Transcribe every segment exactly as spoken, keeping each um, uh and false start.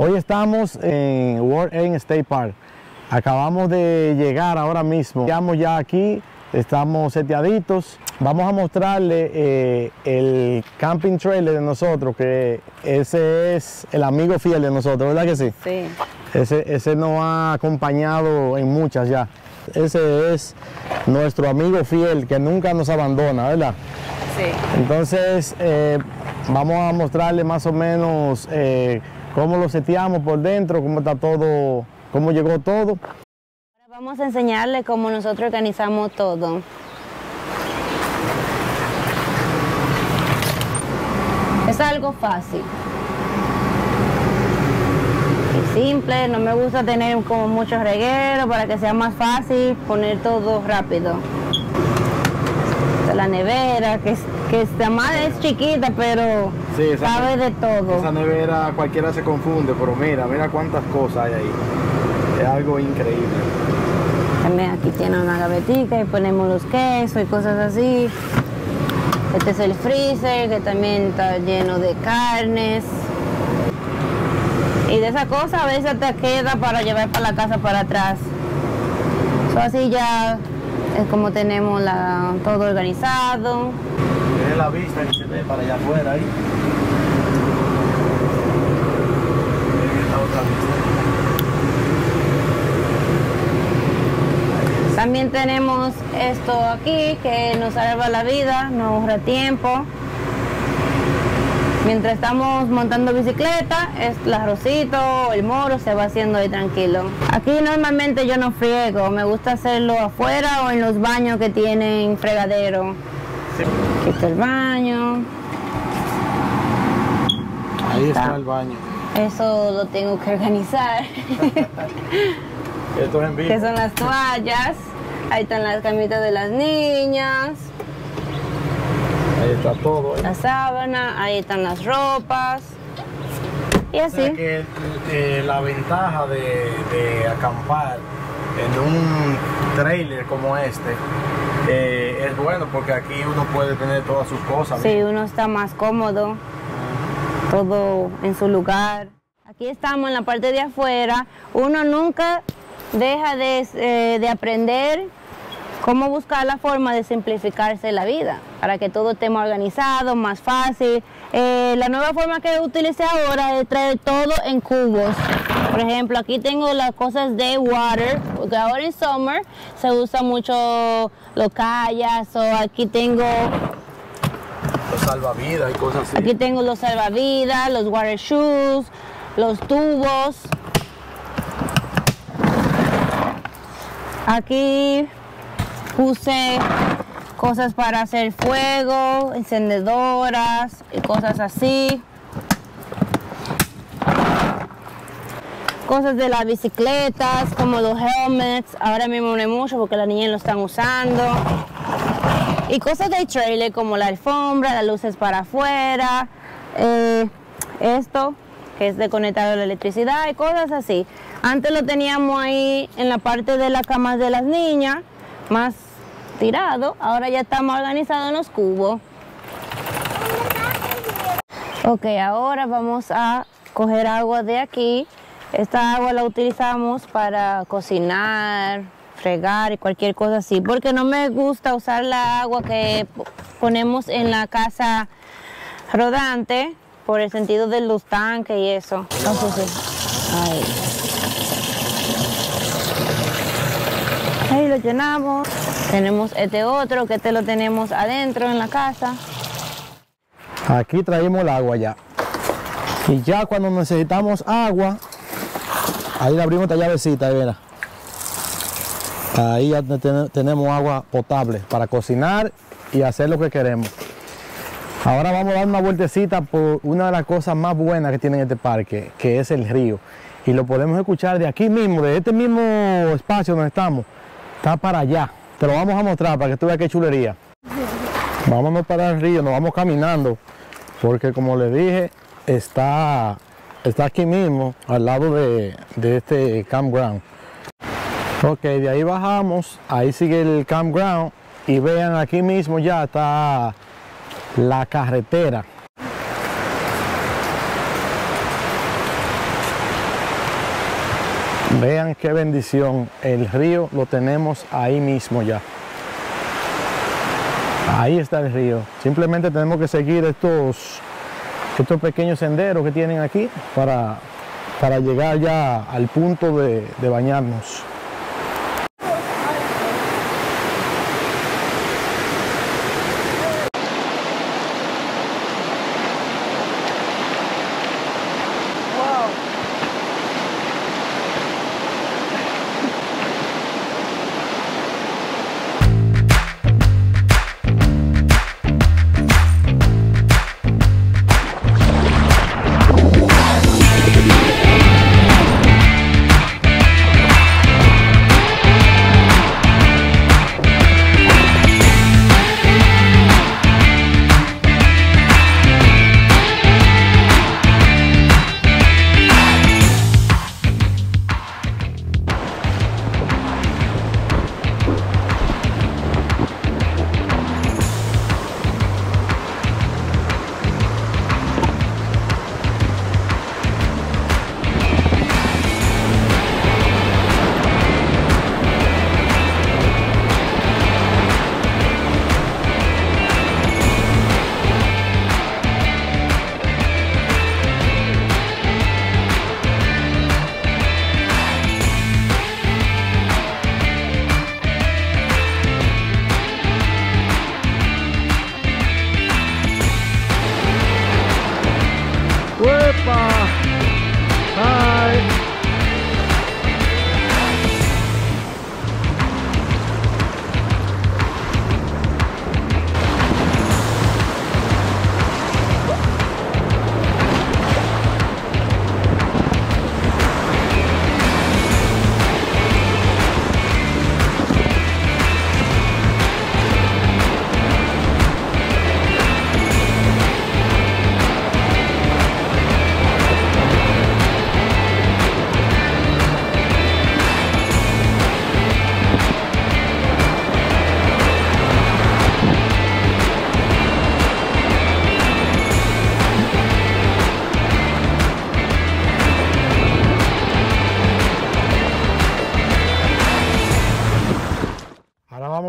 Hoy estamos en World's End State Park. Acabamos de llegar ahora mismo. Llegamos ya aquí, estamos seteaditos. Vamos a mostrarle eh, el camping trailer de nosotros, que ese es el amigo fiel de nosotros, ¿verdad que sí? Sí. Ese, ese nos ha acompañado en muchas ya. Ese es nuestro amigo fiel que nunca nos abandona, ¿verdad? Sí. Entonces, eh, vamos a mostrarle más o menos eh, cómo lo seteamos por dentro, cómo está todo, cómo llegó todo. Ahora vamos a enseñarle cómo nosotros organizamos todo. Es algo fácil. Es simple, no me gusta tener como muchos regueros para que sea más fácil poner todo rápido. La nevera, que, que la madre es chiquita, pero sí, sabe de todo. Esa nevera cualquiera se confunde, pero mira, mira cuántas cosas hay ahí. Es algo increíble. También aquí tiene una gavetica y ponemos los quesos y cosas así. Este es el freezer, que también está lleno de carnes. Y de esa cosa a veces te queda para llevar para la casa para atrás. So, así ya es como tenemos la, todo organizado. Mira la vista que se ve para allá afuera ahí. Mira esta otra vista. También tenemos esto aquí que nos salva la vida, nos ahorra tiempo. Mientras estamos montando bicicleta, el arrocito, el moro se va haciendo ahí tranquilo. Aquí normalmente yo no friego, me gusta hacerlo afuera o en los baños que tienen fregadero. Sí. Aquí está el baño. Ahí está, está el baño. Eso lo tengo que organizar. Esto es en vivo. Que son las toallas, ahí están las camitas de las niñas. Ahí está todo. ¿Eh? La sábana, ahí están las ropas. Y así. O sea que, eh, la ventaja de, de acampar en un trailer como este eh, es bueno porque aquí uno puede tener todas sus cosas. Sí, uno está más cómodo, todo en su lugar. Aquí estamos en la parte de afuera. Uno nunca deja de, eh, de aprender cómo buscar la forma de simplificarse la vida, para que todo esté más organizado, más fácil. Eh, la nueva forma que utilicé ahora es traer todo en cubos. Por ejemplo, aquí tengo las cosas de water, porque ahora en summer se usa mucho los kayaks, o aquí tengo los salvavidas y cosas así. Aquí tengo los salvavidas, los water shoes, los tubos. Aquí puse cosas para hacer fuego, encendedoras y cosas así. Cosas de las bicicletas, como los helmets. Ahora mismo no hay mucho porque las niñas lo están usando. Y cosas de trailer como la alfombra, las luces para afuera. Eh, esto que es de conectar a la electricidad y cosas así. Antes lo teníamos ahí en la parte de las camas de las niñas, más tirado, ahora ya estamos organizados en los cubos. Ok, ahora vamos a coger agua de aquí. Esta agua la utilizamos para cocinar, fregar y cualquier cosa así, porque no me gusta usar la agua que ponemos en la casa rodante por el sentido de los tanques y eso. Entonces, ahí. Ahí lo llenamos. Tenemos este otro, que este lo tenemos adentro en la casa. Aquí traemos el agua ya. Y ya cuando necesitamos agua, ahí le abrimos esta llavecita, ahí mira. Ahí ya ten- tenemos agua potable para cocinar y hacer lo que queremos. Ahora vamos a dar una vueltecita por una de las cosas más buenas que tiene este parque, que es el río. Y lo podemos escuchar de aquí mismo, de este mismo espacio donde estamos. Está para allá, te lo vamos a mostrar para que tú veas qué chulería. Vámonos para el río, nos vamos caminando, porque como les dije, está, está aquí mismo, al lado de, de este campground. Ok, de ahí bajamos, ahí sigue el campground, y vean aquí mismo ya está la carretera. Vean qué bendición, el río lo tenemos ahí mismo ya. Ahí está el río. Simplemente tenemos que seguir estos, estos pequeños senderos que tienen aquí para, para llegar ya al punto de, de bañarnos.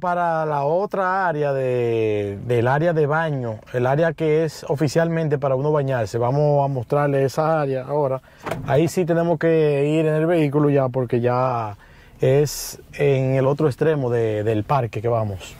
Para la otra área de, del área de baño, el área que es oficialmente para uno bañarse. Vamos a mostrarle esa área ahora. Ahí sí tenemos que ir en el vehículo ya, porque ya es en el otro extremo de, del parque que vamos.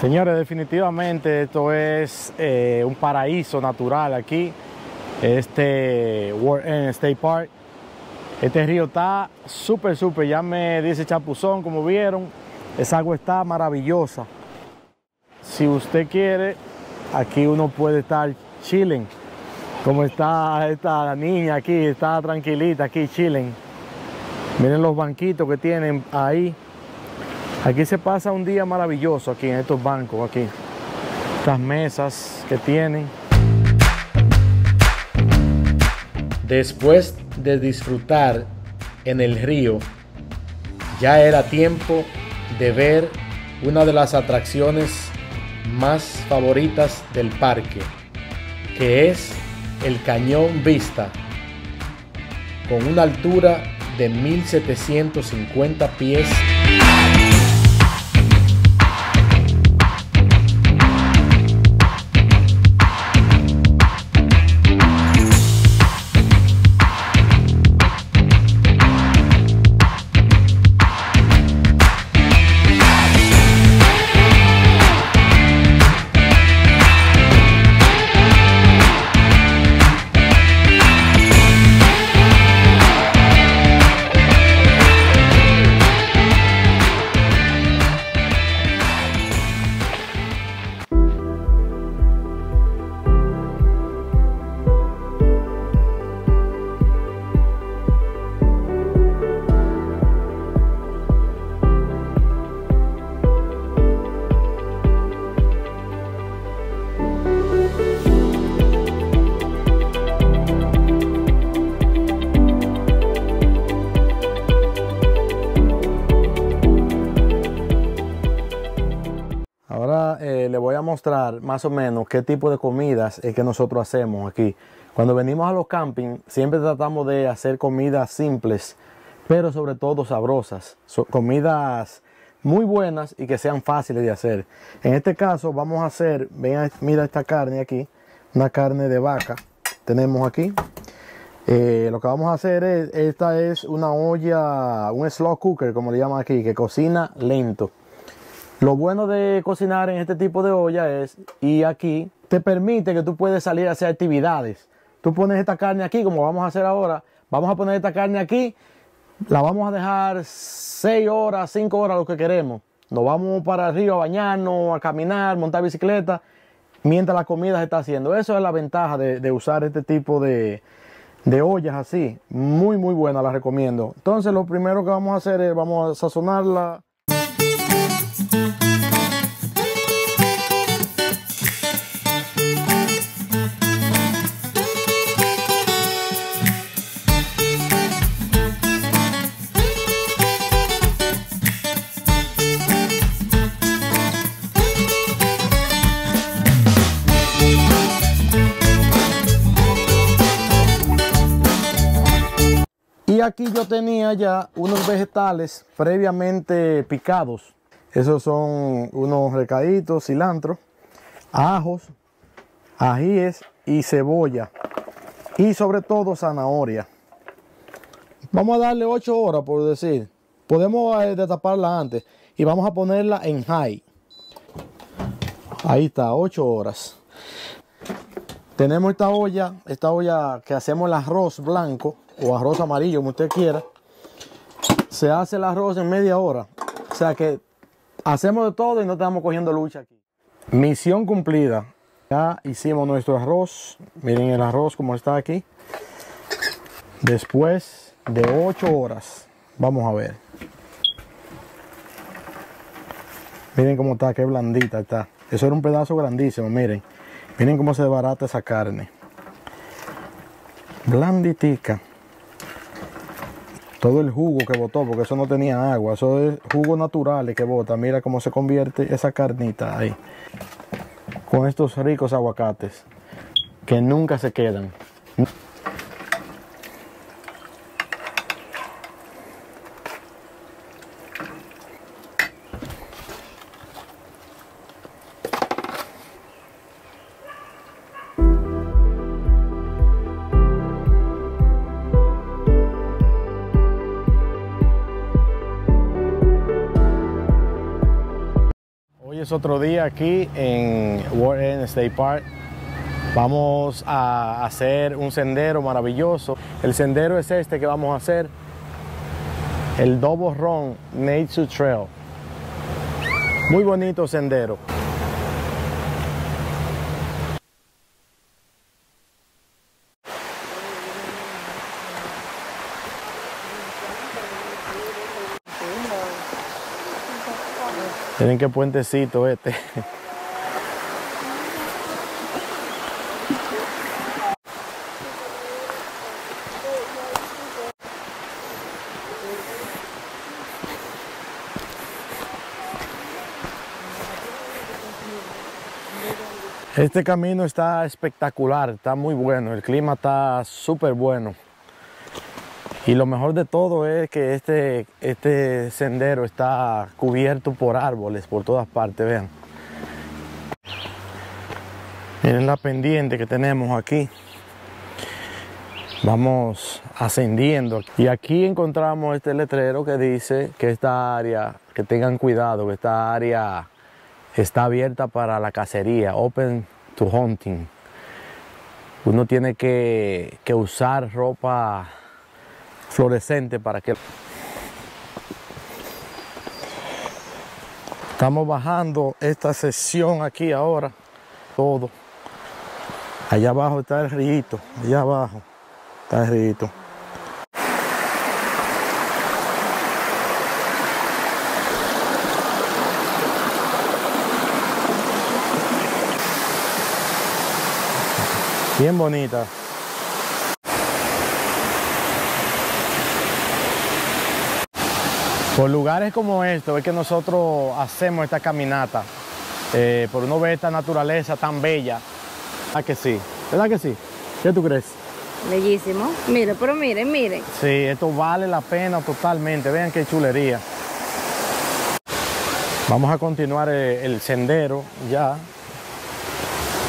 Señores, definitivamente esto es eh, un paraíso natural aquí, este World's End State Park. Este río está súper, súper, ya me dice chapuzón, como vieron. Esa agua está maravillosa. Si usted quiere, aquí uno puede estar chilling, como está esta niña aquí, está tranquilita aquí chilling. Miren los banquitos que tienen ahí. Aquí se pasa un día maravilloso, aquí en estos bancos, aquí, estas mesas que tienen. Después de disfrutar en el río, ya era tiempo de ver una de las atracciones más favoritas del parque, que es el Cañón Vista, con una altura de mil setecientos cincuenta pies. mostrar más o menos qué tipo de comidas es que nosotros hacemos aquí. Cuando venimos a los campings siempre tratamos de hacer comidas simples, pero sobre todo sabrosas, so, comidas muy buenas y que sean fáciles de hacer. En este caso vamos a hacer, ven, mira esta carne aquí, una carne de vaca tenemos aquí. Eh, lo que vamos a hacer es, esta es una olla, un slow cooker como le llaman aquí, que cocina lento. Lo bueno de cocinar en este tipo de olla es, y aquí te permite que tú puedes salir a hacer actividades. Tú pones esta carne aquí, como vamos a hacer ahora, vamos a poner esta carne aquí, la vamos a dejar seis horas, cinco horas, lo que queremos. Nos vamos para el río a bañarnos, a caminar, montar bicicleta, mientras la comida se está haciendo. Eso es la ventaja de, de usar este tipo de, de ollas así. Muy, muy buena, la recomiendo. Entonces, lo primero que vamos a hacer es, vamos a sazonarla. Aquí yo tenía ya unos vegetales previamente picados. Esos son unos recaditos, cilantro, ajos, ajíes y cebolla. Y sobre todo zanahoria. Vamos a darle ocho horas, por decir. Podemos destaparla antes. Y vamos a ponerla en high. Ahí está, ocho horas. Tenemos esta olla, esta olla que hacemos el arroz blanco o arroz amarillo, como usted quiera. Se hace el arroz en media hora, o sea que hacemos de todo y no estamos cogiendo lucha aquí. Misión cumplida, ya hicimos nuestro arroz. Miren el arroz como está aquí. Después de ocho horas, vamos a ver, miren cómo está, qué blandita está. Eso era un pedazo grandísimo, miren, miren cómo se desbarata esa carne, blanditica. Todo el jugo que botó, porque eso no tenía agua, eso es jugo natural que bota. Mira cómo se convierte esa carnita ahí. Con estos ricos aguacates que nunca se quedan. Otro día aquí en Warren State Park. Vamos a hacer un sendero maravilloso. El sendero es este que vamos a hacer, el Double Run Nature Trail. Muy bonito sendero. Miren qué puentecito este. Este camino está espectacular, está muy bueno, el clima está súper bueno. Y lo mejor de todo es que este, este sendero está cubierto por árboles por todas partes, vean. Miren la pendiente que tenemos aquí. Vamos ascendiendo. Y aquí encontramos este letrero que dice que esta área, que tengan cuidado, que esta área está abierta para la cacería, open to hunting. Uno tiene que, que usar ropa fluorescente para que... Estamos bajando esta sección aquí ahora, todo. Allá abajo está el río, allá abajo está el río. Bien bonita. Por lugares como estos es que nosotros hacemos esta caminata. eh, por uno ver esta naturaleza tan bella. ¿Verdad que sí? ¿Verdad que sí? ¿Qué tú crees? Bellísimo. Mire, pero miren, miren. Sí, esto vale la pena totalmente. Vean qué chulería. Vamos a continuar el sendero ya.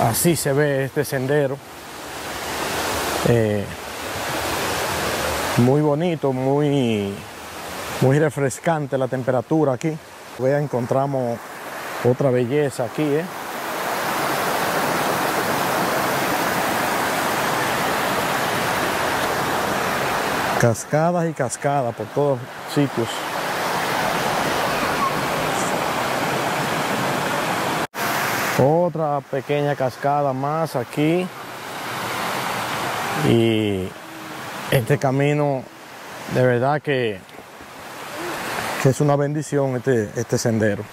Así se ve este sendero. Eh, muy bonito, muy, muy refrescante la temperatura aquí. Vean, encontramos otra belleza aquí, ¿eh? Cascadas y cascadas por todos sitios. Otra pequeña cascada más aquí. Y este camino, de verdad que, que es una bendición este, este sendero.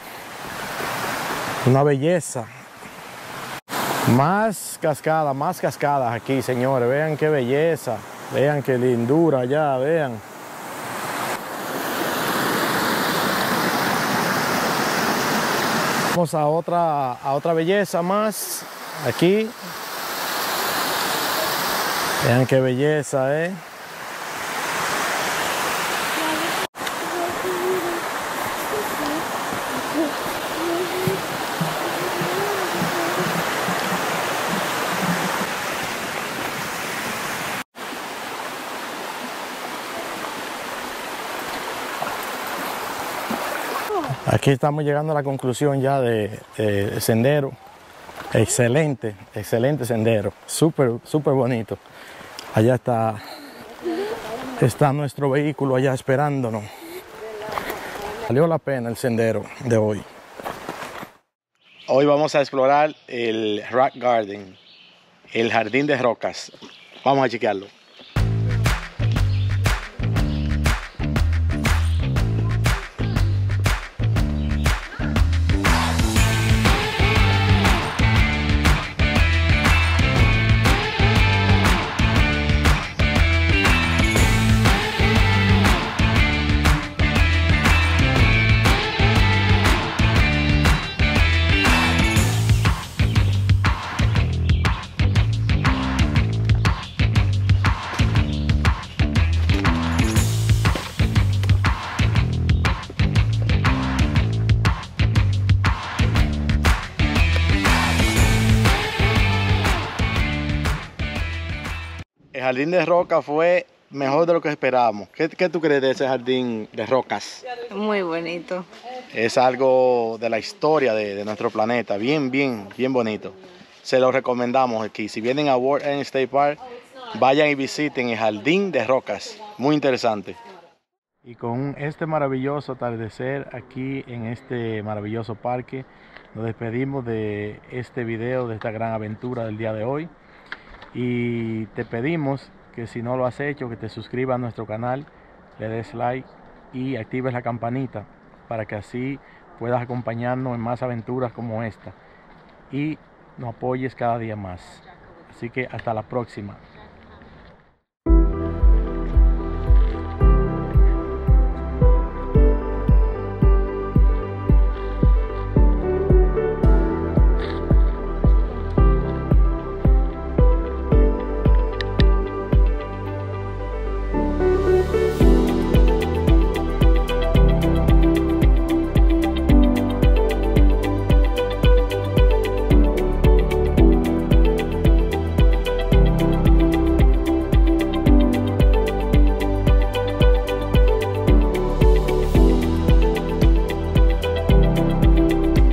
Una belleza. Más cascadas, más cascadas aquí, señores. Vean qué belleza. Vean qué lindura ya, vean. Vamos a otra, a otra belleza más, aquí. Vean qué belleza, eh. Aquí estamos llegando a la conclusión ya de, de sendero. Excelente, excelente sendero. Súper, súper bonito. Allá está, está nuestro vehículo allá esperándonos. Valió la pena el sendero de hoy. Hoy vamos a explorar el Rock Garden, el jardín de rocas. Vamos a chequearlo. El jardín de roca fue mejor de lo que esperábamos. ¿Qué, qué tú crees de ese jardín de rocas? Muy bonito. Es algo de la historia de, de nuestro planeta. Bien, bien, bien bonito. Se lo recomendamos aquí. Si vienen a World's End State Park, vayan y visiten el jardín de rocas. Muy interesante. Y con este maravilloso atardecer aquí en este maravilloso parque, nos despedimos de este video, de esta gran aventura del día de hoy. Y te pedimos que si no lo has hecho, que te suscribas a nuestro canal, le des like y actives la campanita para que así puedas acompañarnos en más aventuras como esta y nos apoyes cada día más. Así que hasta la próxima.